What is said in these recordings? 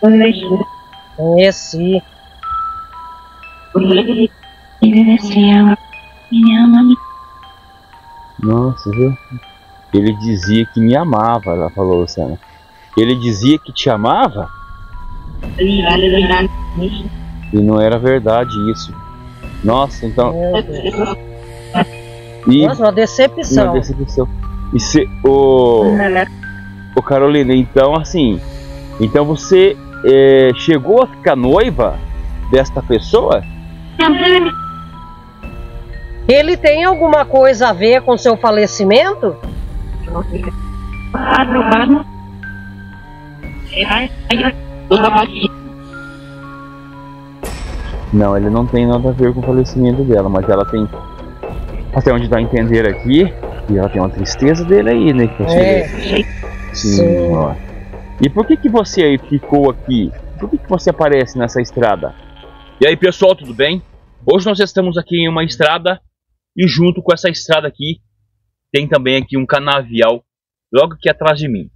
Conheci. Nossa, viu? Ele dizia que me amava, ela falou, Luciana. Ele dizia que te amava? E não era verdade isso. Nossa, então... E, nossa, uma decepção. Uma decepção. E se, ô Carolina, então assim... Então você chegou a ficar noiva desta pessoa? Ele tem alguma coisa a ver com seu falecimento? Não, ele não tem nada a ver com o falecimento dela, mas ela tem... Até onde dá a entender aqui, e ela tem uma tristeza dele aí, né? Sim. Ó. E por que que você aí ficou aqui? Por que que você aparece nessa estrada? E aí, pessoal, tudo bem? Hoje nós estamos aqui em uma estrada, e junto com essa estrada aqui, tem também aqui um canavial, logo aqui atrás de mim.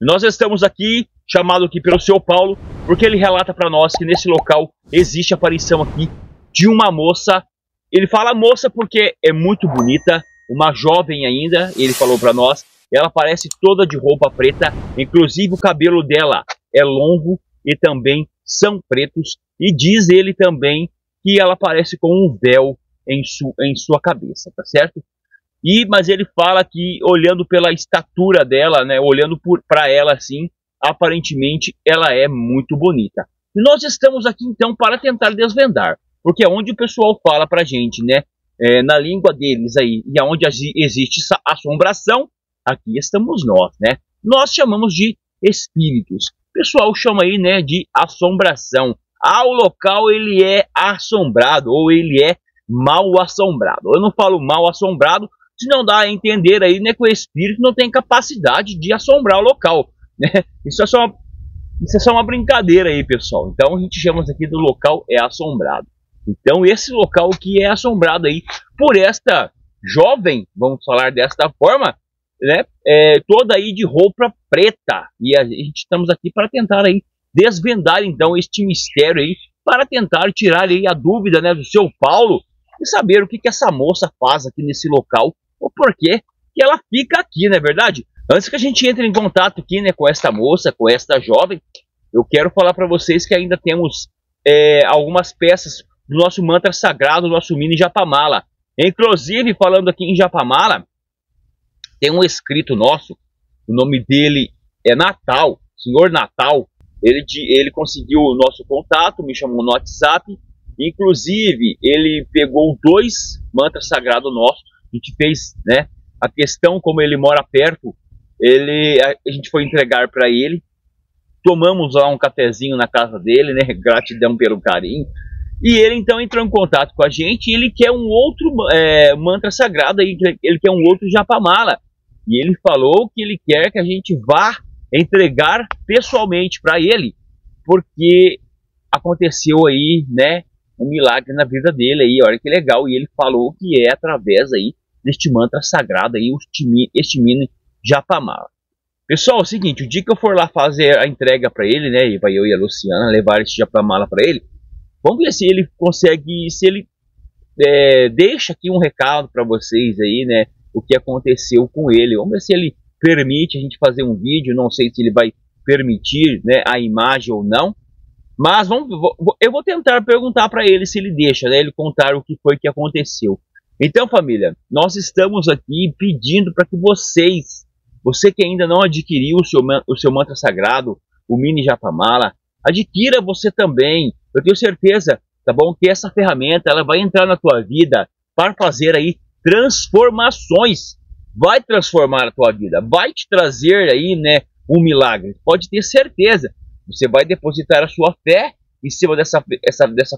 Nós estamos aqui, chamado aqui pelo Senhor Paulo, porque ele relata para nós que nesse local existe a aparição aqui de uma moça. Ele fala moça porque é muito bonita, uma jovem ainda, ele falou para nós. Ela parece toda de roupa preta, inclusive o cabelo dela é longo e também são pretos. E diz ele também que ela aparece com um véu em sua cabeça, tá certo? Mas ele fala que, olhando pela estatura dela, né, olhando para ela assim, aparentemente ela é muito bonita. E nós estamos aqui então para tentar desvendar, porque é onde o pessoal fala pra gente, né, na língua deles aí, e aonde existe essa assombração, aqui estamos nós, né? Nós chamamos de espíritos. O pessoal chama aí, né, de assombração. Ah, o local ele é assombrado, ou ele é mal assombrado. Eu não falo mal assombrado, se não dá a entender aí, né, que o espírito não tem capacidade de assombrar o local, né? Isso é só uma brincadeira aí, pessoal. Então a gente chama isso aqui do local é assombrado. Então esse local que é assombrado aí por esta jovem, vamos falar desta forma, né, toda aí de roupa preta, e a gente estamos aqui para tentar aí desvendar então este mistério aí, para tentar tirar aí a dúvida, né, do seu Paulo, e saber o que que essa moça faz aqui nesse local, ou por que que ela fica aqui, não é verdade? Antes que a gente entre em contato aqui, né, com esta moça, com esta jovem, eu quero falar para vocês que ainda temos algumas peças do nosso mantra sagrado, do nosso mini Japamala. Inclusive, falando aqui em Japamala, tem um escrito nosso, o nome dele é Natal, Senhor Natal. Ele conseguiu o nosso contato, me chamou no WhatsApp. Inclusive, ele pegou 2 mantras sagrados nossos. A gente fez, né, a questão, como ele mora perto, a gente foi entregar para ele. Tomamos lá um cafezinho na casa dele, né, gratidão pelo carinho. E ele então entrou em contato com a gente, e ele quer um outro mantra sagrado, aí, ele quer um outro Japamala. E ele falou que ele quer que a gente vá entregar pessoalmente para ele, porque aconteceu aí, né, um milagre na vida dele aí, olha que legal. E ele falou que é através aí deste mantra sagrado aí, este mini Japamala. Pessoal, é o seguinte, o dia que eu for lá fazer a entrega para ele, né, e vai eu e a Luciana levar este Japamala para ele, vamos ver se ele consegue, se ele deixa aqui um recado para vocês aí, né, o que aconteceu com ele. Vamos ver se ele permite a gente fazer um vídeo, não sei se ele vai permitir, né, a imagem ou não. Mas eu vou tentar perguntar para ele se ele deixa, né, ele contar o que foi que aconteceu. Então, família, nós estamos aqui pedindo para que você que ainda não adquiriu o seu mantra sagrado, o mini Japamala, adquira você também. Eu tenho certeza, tá bom, que essa ferramenta ela vai entrar na tua vida para fazer aí transformações. Vai transformar a tua vida, vai te trazer aí, né, um milagre. Pode ter certeza. Você vai depositar a sua fé em cima dessa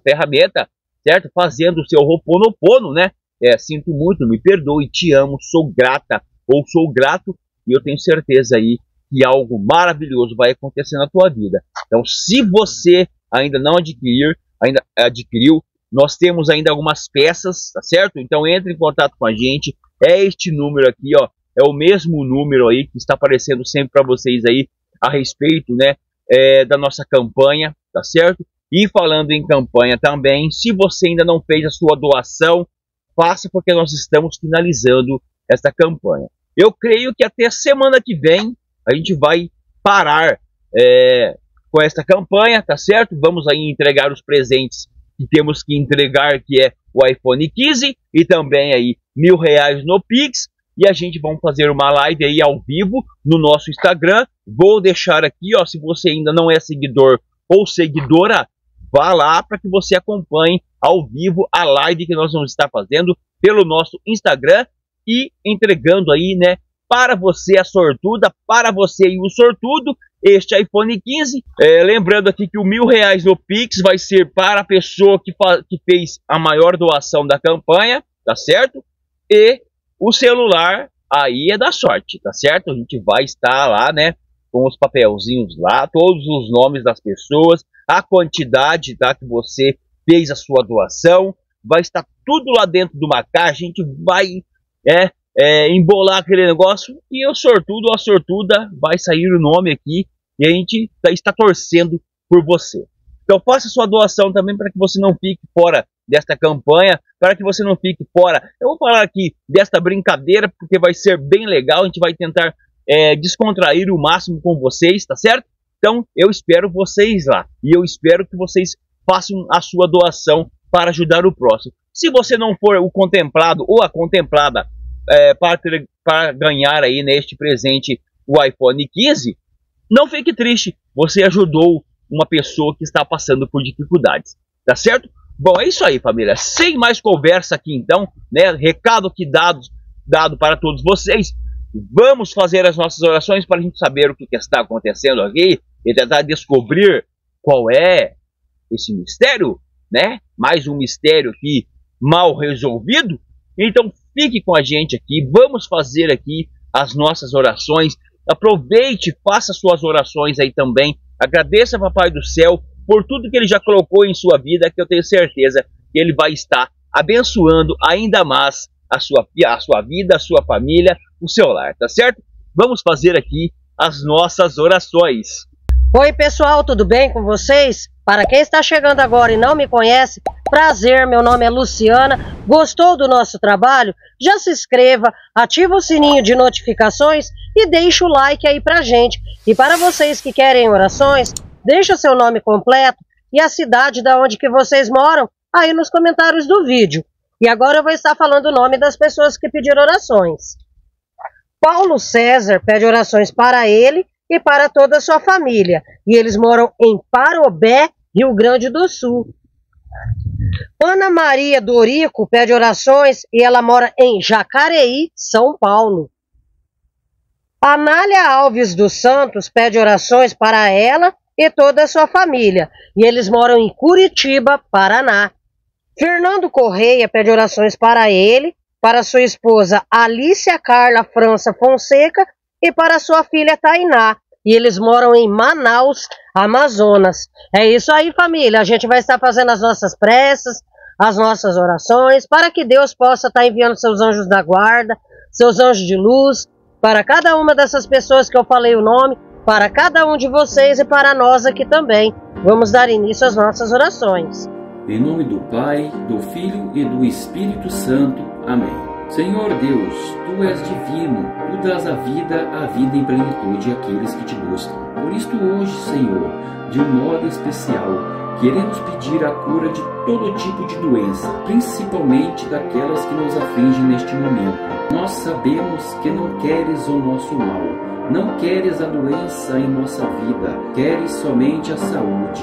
ferramenta, certo? Fazendo o seu Roponopono, né? Sinto muito, me perdoe, te amo, sou grata ou sou grato, e eu tenho certeza aí que algo maravilhoso vai acontecer na tua vida. Então, se você ainda não adquiriu, nós temos ainda algumas peças, tá certo? Então entre em contato com a gente, é este número aqui, ó, é o mesmo número aí que está aparecendo sempre para vocês aí a respeito, né, da nossa campanha, tá certo? E falando em campanha também, se você ainda não fez a sua doação, faça, porque nós estamos finalizando esta campanha. Eu creio que até semana que vem a gente vai parar com esta campanha, tá certo? Vamos aí entregar os presentes que temos que entregar, que é o iPhone 15 e também aí R$1.000 no Pix. E a gente vai fazer uma live aí ao vivo no nosso Instagram. Vou deixar aqui, ó, se você ainda não é seguidor ou seguidora, vá lá para que você acompanhe ao vivo a live que nós vamos estar fazendo pelo nosso Instagram e entregando aí, né, para você a sortuda, para você e o sortudo, este iPhone 15. Lembrando aqui que o R$1.000 no Pix vai ser para a pessoa que fez a maior doação da campanha, tá certo? E o celular aí é da sorte, tá certo? A gente vai estar lá, né, com os papelzinhos lá, todos os nomes das pessoas, a quantidade, tá, que você fez a sua doação, vai estar tudo lá dentro de uma caixa, a gente vai embolar aquele negócio e o sortudo ou a sortuda vai sair o nome aqui e a gente está torcendo por você. Então faça sua doação também para que você não fique fora desta campanha, para que você não fique fora. Eu vou falar aqui desta brincadeira, porque vai ser bem legal, a gente vai tentar descontrair o máximo com vocês, tá certo? Então, eu espero vocês lá, e eu espero que vocês façam a sua doação para ajudar o próximo. Se você não for o contemplado ou a contemplada para ganhar aí neste presente o iPhone 15, não fique triste, você ajudou uma pessoa que está passando por dificuldades, tá certo? Bom, é isso aí, família. Sem mais conversa aqui, então, né? Recado aqui dado para todos vocês. Vamos fazer as nossas orações para a gente saber o que está acontecendo aqui e tentar descobrir qual é esse mistério, né? Mais um mistério aqui mal resolvido. Então, fique com a gente aqui. Vamos fazer aqui as nossas orações. Aproveite, faça suas orações aí também. Agradeça ao Papai do Céu por tudo que ele já colocou em sua vida, que eu tenho certeza que ele vai estar abençoando ainda mais a sua vida, a sua família, o seu lar, tá certo? Vamos fazer aqui as nossas orações. Oi, pessoal, tudo bem com vocês? Para quem está chegando agora e não me conhece, prazer, meu nome é Luciana. Gostou do nosso trabalho? Já se inscreva, ativa o sininho de notificações e deixa o like aí pra gente. E para vocês que querem orações, deixa seu nome completo e a cidade da onde que vocês moram aí nos comentários do vídeo. E agora eu vou estar falando o nome das pessoas que pediram orações. Paulo César pede orações para ele e para toda a sua família. E eles moram em Parobé, Rio Grande do Sul. Ana Maria Dorico pede orações e ela mora em Jacareí, São Paulo. Anália Alves dos Santos pede orações para ela e toda a sua família, e eles moram em Curitiba, Paraná. Fernando Correia pede orações para ele, para sua esposa Alícia Carla França Fonseca e para sua filha Tainá, e eles moram em Manaus, Amazonas. É isso aí, família, a gente vai estar fazendo as nossas preces, as nossas orações, para que Deus possa estar enviando seus anjos da guarda, seus anjos de luz, para cada uma dessas pessoas que eu falei o nome, para cada um de vocês e para nós aqui também. Vamos dar início às nossas orações. Em nome do Pai, do Filho e do Espírito Santo. Amém. Senhor Deus, Tu és divino, Tu dás a vida em plenitude àqueles que Te buscam. Por isto hoje, Senhor, de um modo especial, queremos pedir a cura de todo tipo de doença, principalmente daquelas que nos afligem neste momento. Nós sabemos que não queres o nosso mal. Não queres a doença em nossa vida, queres somente a saúde.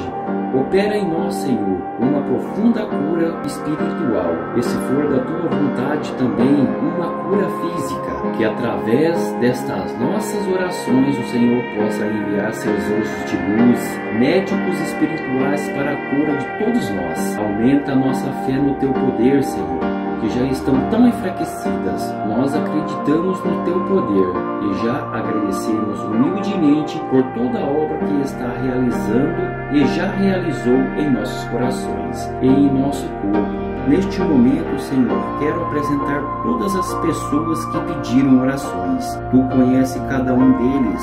Opera em nós, Senhor, uma profunda cura espiritual, e se for da Tua vontade também, uma cura física, que através destas nossas orações o Senhor possa enviar seus anjos de luz, médicos espirituais para a cura de todos nós. Aumenta a nossa fé no Teu poder, Senhor, que já estão tão enfraquecidas. Nós acreditamos no Teu poder e já agradecemos humildemente por toda a obra que está realizando e já realizou em nossos corações e em nosso corpo. Neste momento, Senhor, quero apresentar todas as pessoas que pediram orações. Tu conhece cada um deles,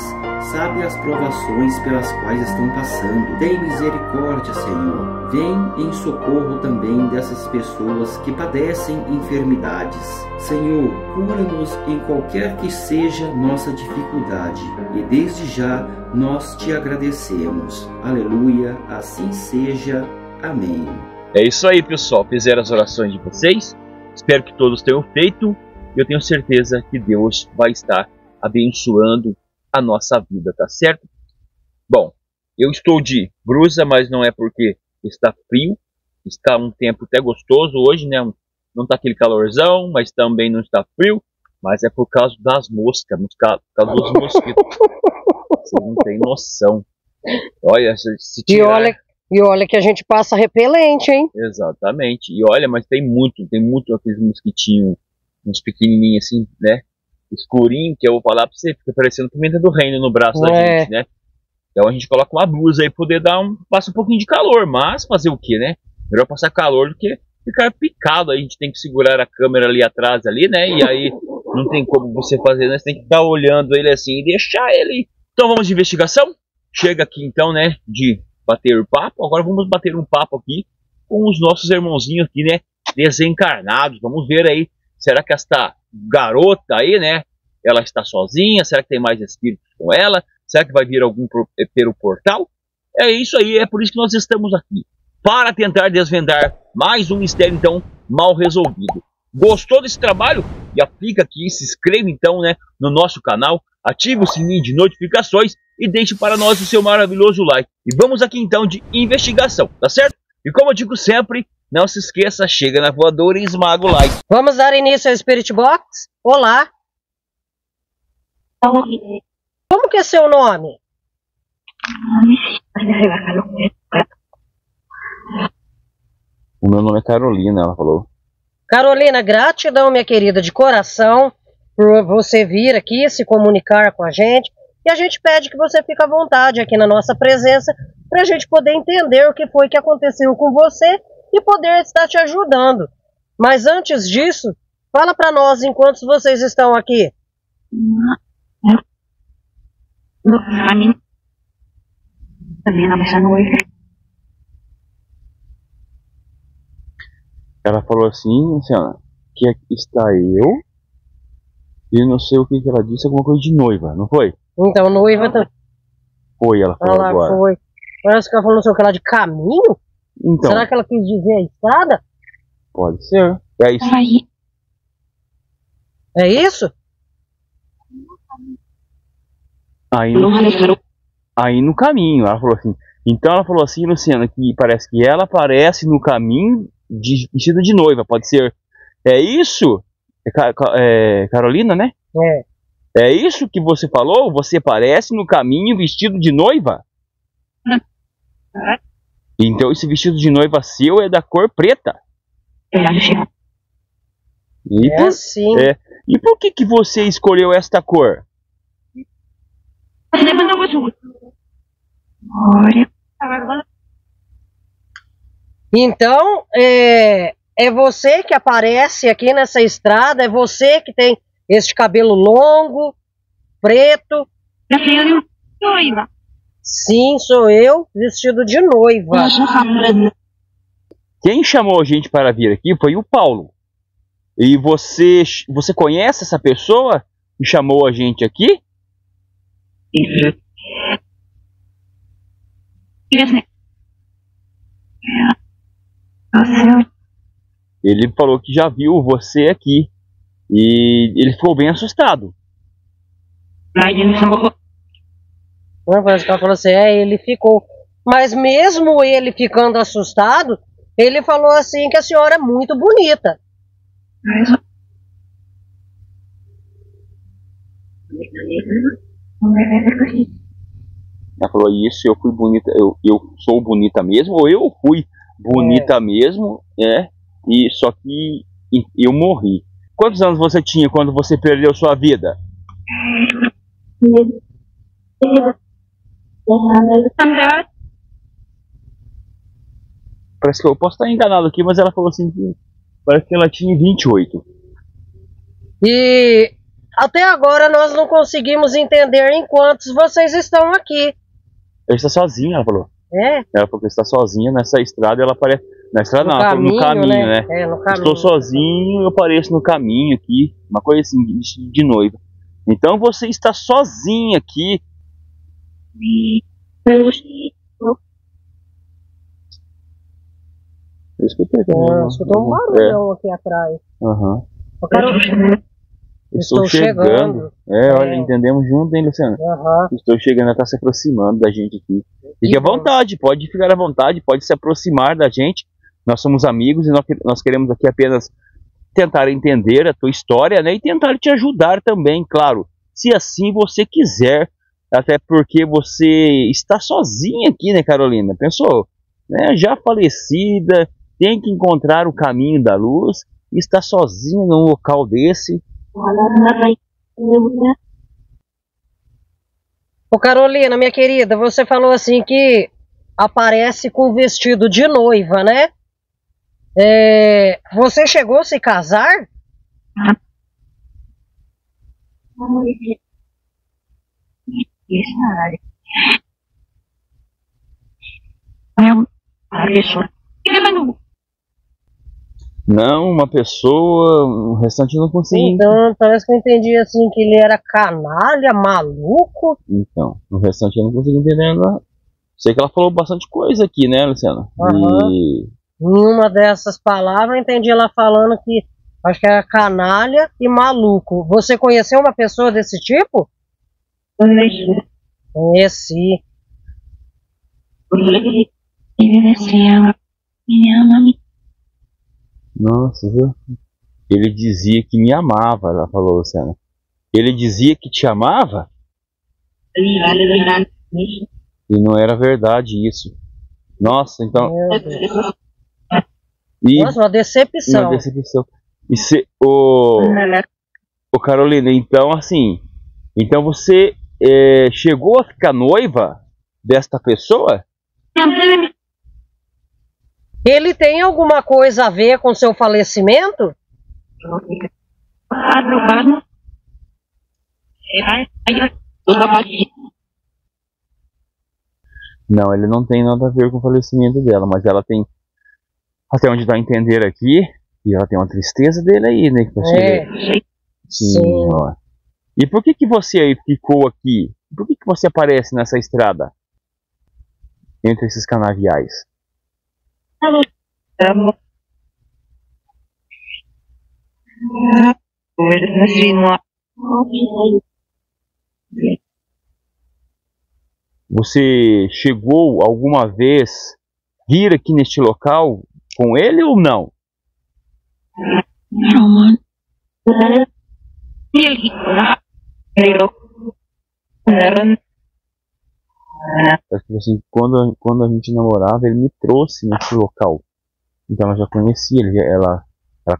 sabe as provações pelas quais estão passando. Tem misericórdia, Senhor. Vem em socorro também dessas pessoas que padecem enfermidades. Senhor, cura-nos em qualquer que seja nossa dificuldade. E desde já nós te agradecemos. Aleluia, assim seja. Amém. É isso aí, pessoal. Fizeram as orações de vocês. Espero que todos tenham feito. Eu tenho certeza que Deus vai estar abençoando a nossa vida, tá certo? Bom, eu estou de brusa, mas não é porque está frio. Está um tempo até gostoso hoje, né? Não está aquele calorzão, mas também não está frio. Mas é por causa das moscas, por causa dos mosquitos. Você não tem noção. Olha, se tirar... E olha que a gente passa repelente, hein? Exatamente. E olha, mas tem muito aqueles mosquitinhos, uns pequenininhos assim, né? Escurinho, que eu vou falar pra você, fica parecendo pimenta do reino no braço da gente, né? Então a gente coloca uma blusa aí pra poder dar passa um pouquinho de calor, mas fazer o que, né? Melhor passar calor do que ficar picado. Aí a gente tem que segurar a câmera ali atrás, ali, né? E aí não tem como você fazer, né? Você tem que ficar olhando ele assim e deixar ele. Então vamos de investigação? Chega aqui então, né? De bater o papo. Agora vamos bater um papo aqui com os nossos irmãozinhos aqui, né? Desencarnados. Vamos ver aí. Será que esta garota aí, né? Ela está sozinha? Será que tem mais espíritos com ela? Será que vai vir algum pelo portal? É isso aí, é por isso que nós estamos aqui, para tentar desvendar mais um mistério, então, mal resolvido. Gostou desse trabalho? E aplica aqui, se inscreva, então, né, no nosso canal, ative o sininho de notificações e deixe para nós o seu maravilhoso like. E vamos aqui, então, de investigação, tá certo? E como eu digo sempre, não se esqueça, chega na voadora e esmaga o like. Vamos dar início ao Spirit Box? Olá! Como que é seu nome? O meu nome é Carolina, ela falou. Carolina, gratidão, minha querida, de coração, por você vir aqui, se comunicar com a gente. E a gente pede que você fique à vontade aqui na nossa presença, para a gente poder entender o que foi que aconteceu com você e poder estar te ajudando. Mas antes disso, fala para nós enquanto vocês estão aqui. Ela falou assim, Luciana, que está eu e não sei o que ela disse, alguma coisa de noiva, não foi? Então, noiva também. Foi, ela falou agora. Foi. Parece que ela falou, não sei o que lá, de caminho? Então, será que ela quis dizer a estrada? Pode ser. É isso. Aí. É isso? Aí no caminho. Ela falou assim. Então ela falou assim, Luciana, que parece que ela aparece no caminho vestida de noiva. Pode ser. É isso? É Carolina, né? É. É isso que você falou? Você aparece no caminho vestido de noiva? É. Então esse vestido de noiva seu é da cor preta? É sim. É. E por que você escolheu esta cor? Então, é você que aparece aqui nessa estrada, é você que tem este cabelo longo, preto. Noiva. Sim, sou eu, vestido de noiva. Quem chamou a gente para vir aqui foi o Paulo. E você conhece essa pessoa que chamou a gente aqui? Ele falou que já viu você aqui. E ele ficou bem assustado. Ela falou assim, ele ficou. Mas mesmo ele ficando assustado, ele falou assim que a senhora é muito bonita. Ela falou isso, eu fui bonita, eu sou bonita mesmo, ou eu fui bonita mesmo, e só que eu morri. Quantos anos você tinha quando você perdeu sua vida? Parece que eu posso estar enganado aqui, mas ela falou assim que parece que ela tinha 28. E até agora nós não conseguimos entender enquanto vocês estão aqui. Ela está sozinha, ela falou. É? Ela falou que está sozinha nessa estrada, ela aparece... Na estrada não, no caminho, né? É, no caminho. Estou sozinho, eu apareço no caminho aqui. Uma coisa assim, de noiva. Então você está sozinha aqui. Eu escutei. Nossa, eu dou um barulhão aqui atrás. Uhum. Estou chegando. É, olha, entendemos junto, hein, Luciana? Uhum. Estou chegando, ela está se aproximando da gente aqui. Fique à vontade, pode ficar à vontade, pode se aproximar da gente. Nós somos amigos e nós queremos aqui apenas tentar entender a tua história, né? E tentar te ajudar também, claro. Se assim você quiser, até porque você está sozinha aqui, né, Carolina? Pensou? Né? Já falecida, tem que encontrar o caminho da luz, está sozinha num local desse. Ô Carolina, minha querida, você falou assim que aparece com vestido de noiva, né? É, você chegou a se casar? Não, uma pessoa, o restante eu não consegui. Então, parece que eu entendi assim, que ele era canalha, maluco. Então, o restante eu não consegui entender nada. Sei que ela falou bastante coisa aqui, né, Luciana? Uhum. E... Uma dessas palavras, eu entendi ela falando que, acho que era canalha e maluco. Você conheceu uma pessoa desse tipo? Conheci. Nossa, viu? Ele dizia que me amava, ela falou, Luciana. Ele dizia que te amava? E não era verdade isso. Nossa, então... E nossa, uma decepção. Uma decepção. E se, ô Carolina, então assim... Então você chegou a ficar noiva desta pessoa? Ele tem alguma coisa a ver com seu falecimento? Não, ele não tem nada a ver com o falecimento dela, mas ela tem, até onde dá a entender aqui, e ela tem uma tristeza dele aí, né? Sim. Ó. E por que que você aí ficou aqui? Por que que você aparece nessa estrada? Entre esses canaviais? Você chegou alguma vez vir aqui neste local com ele ou não? Assim, quando a gente namorava, ele me trouxe nesse local. Então ela já conhecia, ela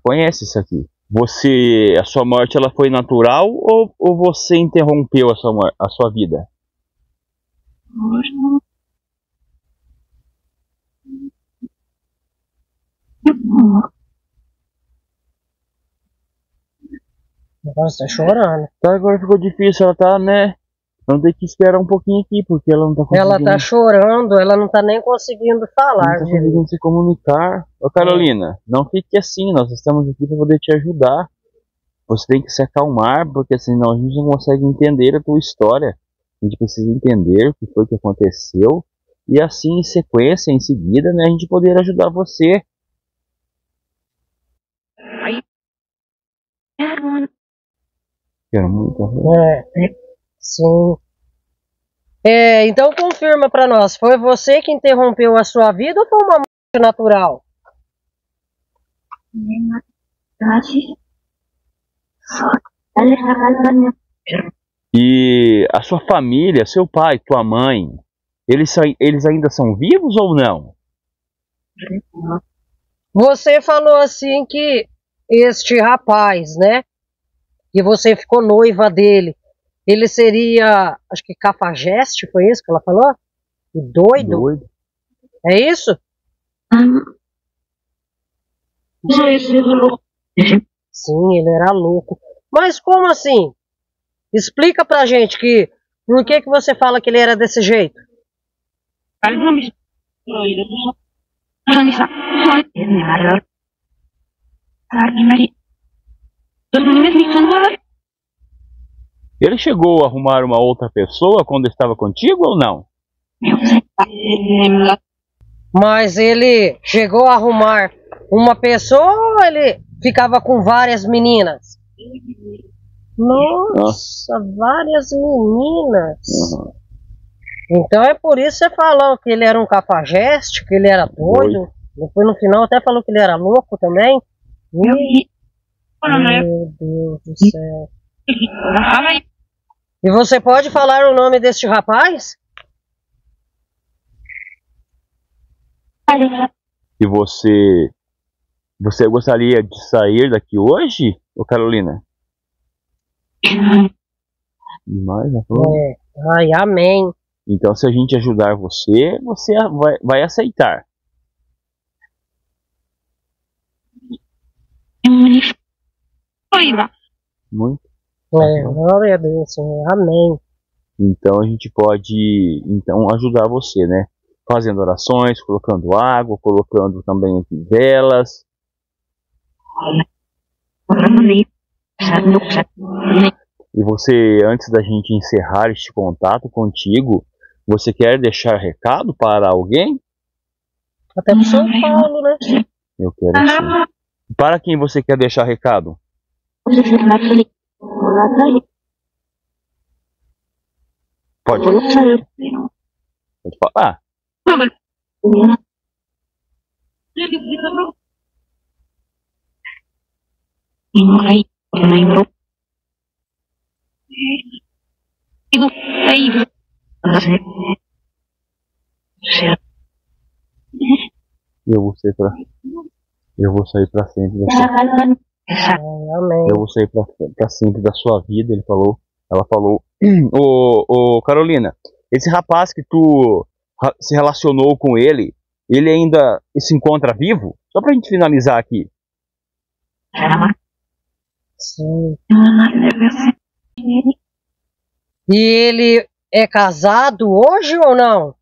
conhece isso aqui. Você, a sua morte, ela foi natural ou você interrompeu a sua vida? Nossa, tá chorando. Tá, agora ficou difícil, ela tá, né? Vamos ter que esperar um pouquinho aqui, porque ela não tá conseguindo... Ela tá chorando, ela não tá nem conseguindo falar. Não tá conseguindo se comunicar. Ô Carolina, não fique assim, nós estamos aqui para poder te ajudar. Você tem que se acalmar, porque senão a gente não consegue entender a tua história. A gente precisa entender o que foi que aconteceu. E assim, em sequência, em seguida, né, a gente poder ajudar você. Quero muito... Sim. É, então confirma pra nós, foi você que interrompeu a sua vida ou foi uma morte natural? E a sua família, seu pai, tua mãe, eles ainda são vivos ou não? Você falou assim que este rapaz, né, que você ficou noiva dele, ele seria, acho que cafajeste, foi isso que ela falou? Doido? É isso? Sim, ele era louco. Mas como assim? Explica pra gente que... Por que você fala que ele era desse jeito? Ele chegou a arrumar uma outra pessoa quando estava contigo ou não? Mas ele chegou a arrumar uma pessoa ou ele ficava com várias meninas? Nossa, várias meninas. Uhum. Então é por isso que você falou que ele era um cafajeste, que ele era doido. Depois no final até falou que ele era louco também. Meu Deus do céu. E você pode falar o nome deste rapaz? E você gostaria de sair daqui hoje, ô Carolina? Demais, né? É. Ai, amém. Então, se a gente ajudar você, você vai aceitar. Muito. É, glória a Deus, Senhor. Amém. Então, a gente pode ajudar você, né? Fazendo orações, colocando água, colocando também aqui velas. Amém. E você, antes da gente encerrar este contato contigo, você quer deixar recado para alguém? Até para o São Paulo, né? Eu quero sim. Para quem você quer deixar recado? Pode falar. Eu vou sair pra sempre da sua vida. Eu vou sair pra sempre da sua vida, ele falou. Ela falou: ô Carolina, esse rapaz que tu se relacionou com ele, ele ainda se encontra vivo? Só pra gente finalizar aqui. Sim. E ele é casado hoje ou não?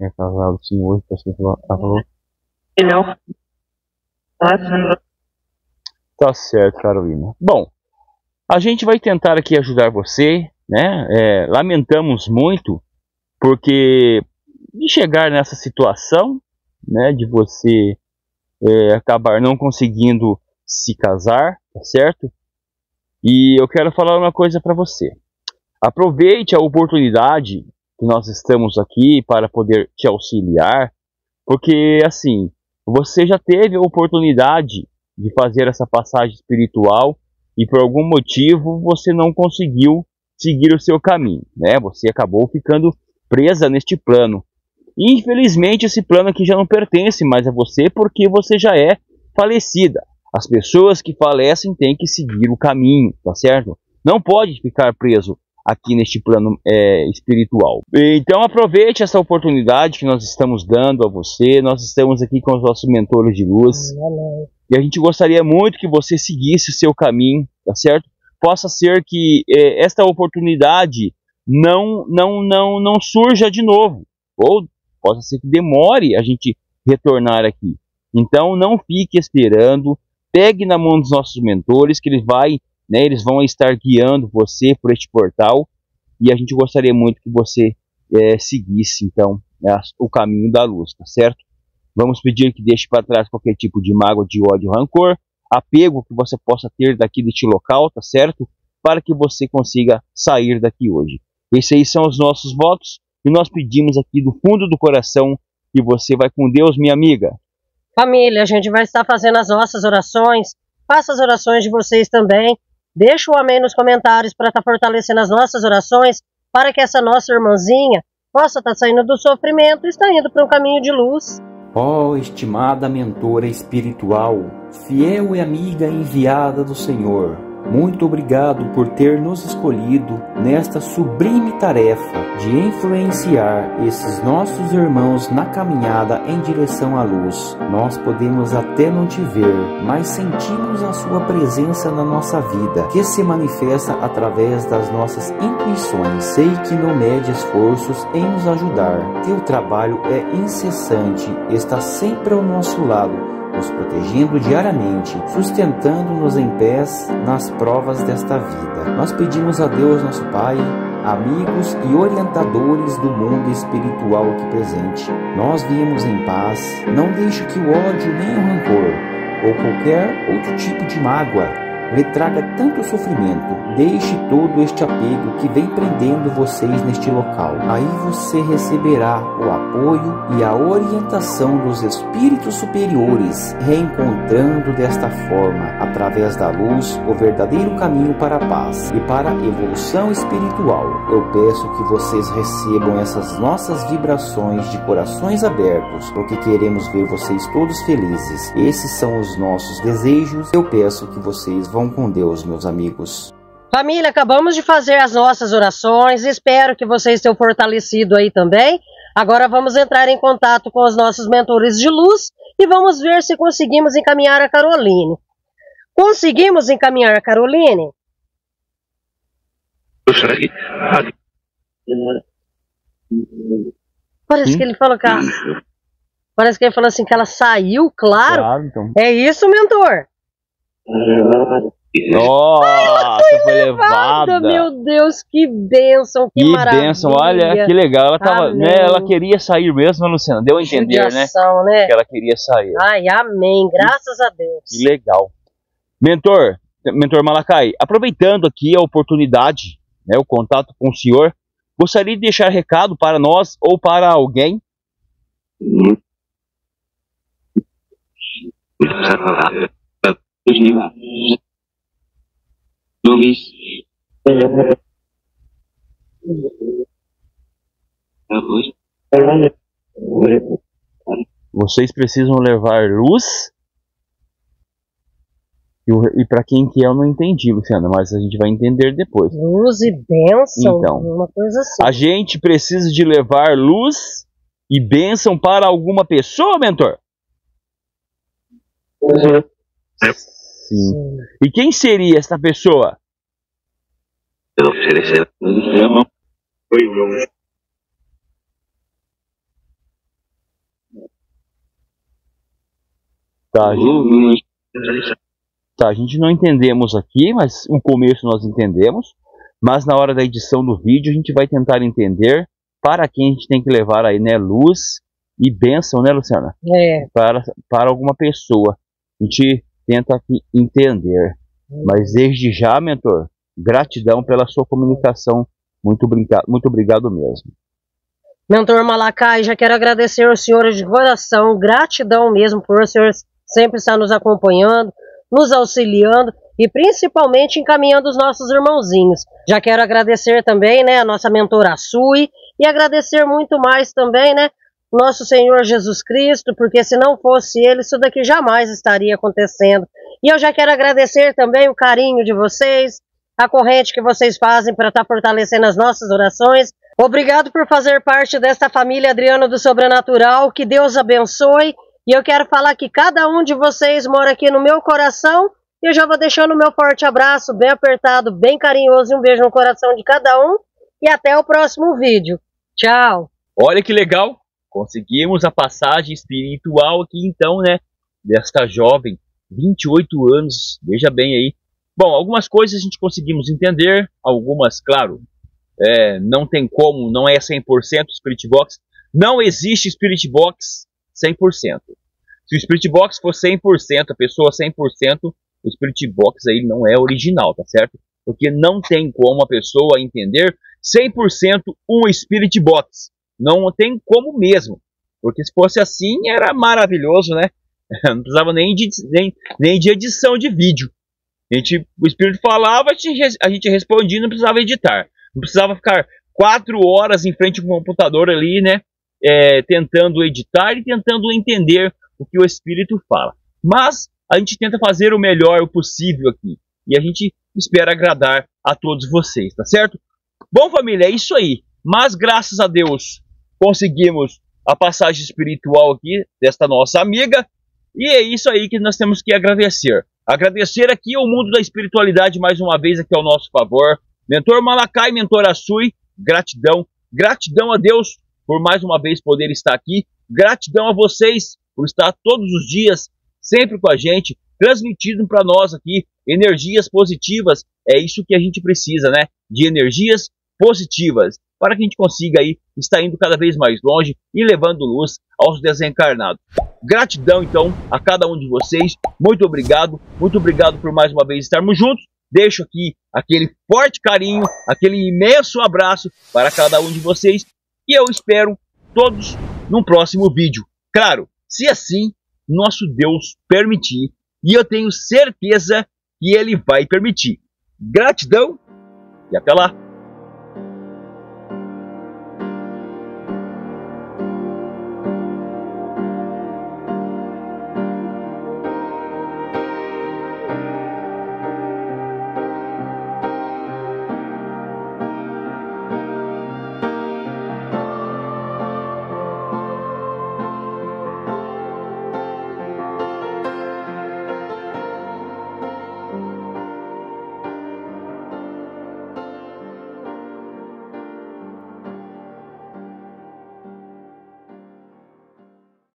É casado sim, hoje, Não. Tá certo, Carolina. Bom, a gente vai tentar aqui ajudar você, né? Lamentamos muito porque de chegar nessa situação, né, de você acabar não conseguindo se casar, tá certo? E eu quero falar uma coisa para você. Aproveite a oportunidade que nós estamos aqui para poder te auxiliar, porque assim, você já teve a oportunidade de fazer essa passagem espiritual e por algum motivo você não conseguiu seguir o seu caminho, né? Você acabou ficando presa neste plano. Infelizmente esse plano aqui já não pertence mais a você, porque você já é falecida. As pessoas que falecem têm que seguir o caminho, tá certo? Não pode ficar preso aqui neste plano espiritual. Então aproveite essa oportunidade que nós estamos dando a você. Nós estamos aqui com os nossos mentores de luz. E a gente gostaria muito que você seguisse o seu caminho, tá certo? Possa ser que esta oportunidade não surja de novo, ou pode ser que demore a gente retornar aqui. Então não fique esperando, pegue na mão dos nossos mentores, que eles vão estar guiando você por este portal, e a gente gostaria muito que você seguisse então o caminho da luz, tá certo? Vamos pedir que deixe para trás qualquer tipo de mágoa, de ódio, rancor, apego que você possa ter daqui deste local, tá certo? Para que você consiga sair daqui hoje. Esses aí são os nossos votos. E nós pedimos aqui do fundo do coração que você vai com Deus, minha amiga. Família, a gente vai estar fazendo as nossas orações. Faça as orações de vocês também. Deixa o amém nos comentários para estar fortalecendo as nossas orações, para que essa nossa irmãzinha possa estar saindo do sofrimento e está indo para um caminho de luz. Ó, estimada mentora espiritual, fiel e amiga enviada do Senhor, Muito obrigado por ter nos escolhido nesta sublime tarefa de influenciar esses nossos irmãos na caminhada em direção à luz. Nós podemos até não te ver, mas sentimos a sua presença na nossa vida, que se manifesta através das nossas intuições. Sei que não mede esforços em nos ajudar. Teu trabalho é incessante, está sempre ao nosso lado, nos protegendo diariamente, sustentando-nos em pés nas provas desta vida. Nós pedimos a Deus, nosso Pai, amigos e orientadores do mundo espiritual aqui presente. Nós viemos em paz, não deixe que o ódio nem o rancor, ou qualquer outro tipo de mágoa, lhe traga tanto sofrimento. Deixe todo este apego que vem prendendo vocês neste local. Aí você receberá o apoio e a orientação dos espíritos superiores, reencontrando desta forma, através da luz, o verdadeiro caminho para a paz e para a evolução espiritual. Eu peço que vocês recebam essas nossas vibrações de corações abertos, porque queremos ver vocês todos felizes. Esses são os nossos desejos. Eu peço que vocês vão com Deus, meus amigos. Família, acabamos de fazer as nossas orações, espero que vocês tenham fortalecido aí também. Agora vamos entrar em contato com os nossos mentores de luz e vamos ver se conseguimos encaminhar a Caroline. Conseguimos encaminhar a Caroline? Parece que ele falou que ela... Parece que ele falou assim que ela saiu, claro. Claro, então. É isso, mentor? Nossa, ai, ela foi levada, meu Deus, que bênção, que maravilha. Que bênção, olha, que legal. Ela tava, né, ela queria sair mesmo, Luciana, deu a entender, judiação, né? Que ela queria sair. Ai, amém, graças a Deus. Que legal. Mentor Malachai, aproveitando aqui a oportunidade, né, o contato com o senhor, gostaria de deixar recado para nós ou para alguém? Vocês precisam levar luz. E para quem que é, eu não entendi, Luciana, mas a gente vai entender depois. Luz e bênção, então, uma coisa assim. A gente precisa de levar luz e bênção para alguma pessoa, mentor? Sim. E quem seria essa pessoa? Eu oferecer tá, a gente não entendemos aqui, mas no começo nós entendemos. Mas na hora da edição do vídeo a gente vai tentar entender para quem a gente tem que levar aí, né, luz e bênção, né, Luciana? É. Para alguma pessoa. A gente tenta aqui entender. Mas desde já, mentor, gratidão pela sua comunicação. Muito obrigado mesmo. Mentor Malachai, já quero agradecer ao senhor de coração. Gratidão mesmo por o senhor sempre estar nos acompanhando, nos auxiliando e principalmente encaminhando os nossos irmãozinhos. Já quero agradecer também, né, a nossa mentora Sui, e agradecer muito mais também, né, nosso Senhor Jesus Cristo, porque se não fosse ele, isso daqui jamais estaria acontecendo. E eu já quero agradecer também o carinho de vocês, a corrente que vocês fazem para estar fortalecendo as nossas orações. Obrigado por fazer parte desta família Adriano do Sobrenatural, que Deus abençoe. E eu quero falar que cada um de vocês mora aqui no meu coração, e eu já vou deixando o meu forte abraço, bem apertado, bem carinhoso, e um beijo no coração de cada um, e até o próximo vídeo. Tchau! Olha que legal! Conseguimos a passagem espiritual aqui então, né, desta jovem, 28 anos, veja bem aí. Bom, algumas coisas a gente conseguimos entender, algumas, claro, não tem como, não é 100% Spirit Box, não existe Spirit Box 100%. Se o Spirit Box for 100%, a pessoa 100%, o Spirit Box aí não é original, tá certo? Porque não tem como a pessoa entender 100% um Spirit Box. Não tem como mesmo, porque se fosse assim era maravilhoso, né? Não precisava nem de edição de vídeo. O Espírito falava, a gente respondia, não precisava editar. Não precisava ficar 4 horas em frente ao computador ali, né? Tentando editar e tentando entender o que o Espírito fala. Mas a gente tenta fazer o melhor possível aqui. E a gente espera agradar a todos vocês, tá certo? Bom, família, é isso aí. Mas graças a Deus conseguimos a passagem espiritual aqui desta nossa amiga. E é isso aí que nós temos que agradecer. Agradecer aqui ao mundo da espiritualidade mais uma vez aqui ao nosso favor. Mentor Malachai, Mentora Sui, gratidão. Gratidão a Deus por mais uma vez poder estar aqui. Gratidão a vocês por estar todos os dias sempre com a gente, transmitindo para nós aqui energias positivas. É isso que a gente precisa, né? De energias positivas, para que a gente consiga aí estar indo cada vez mais longe e levando luz aos desencarnados. Gratidão, então, a cada um de vocês. Muito obrigado por mais uma vez estarmos juntos. Deixo aqui aquele forte carinho, aquele imenso abraço para cada um de vocês. E eu espero todos num próximo vídeo. Claro, se assim nosso Deus permitir, e eu tenho certeza que Ele vai permitir. Gratidão e até lá!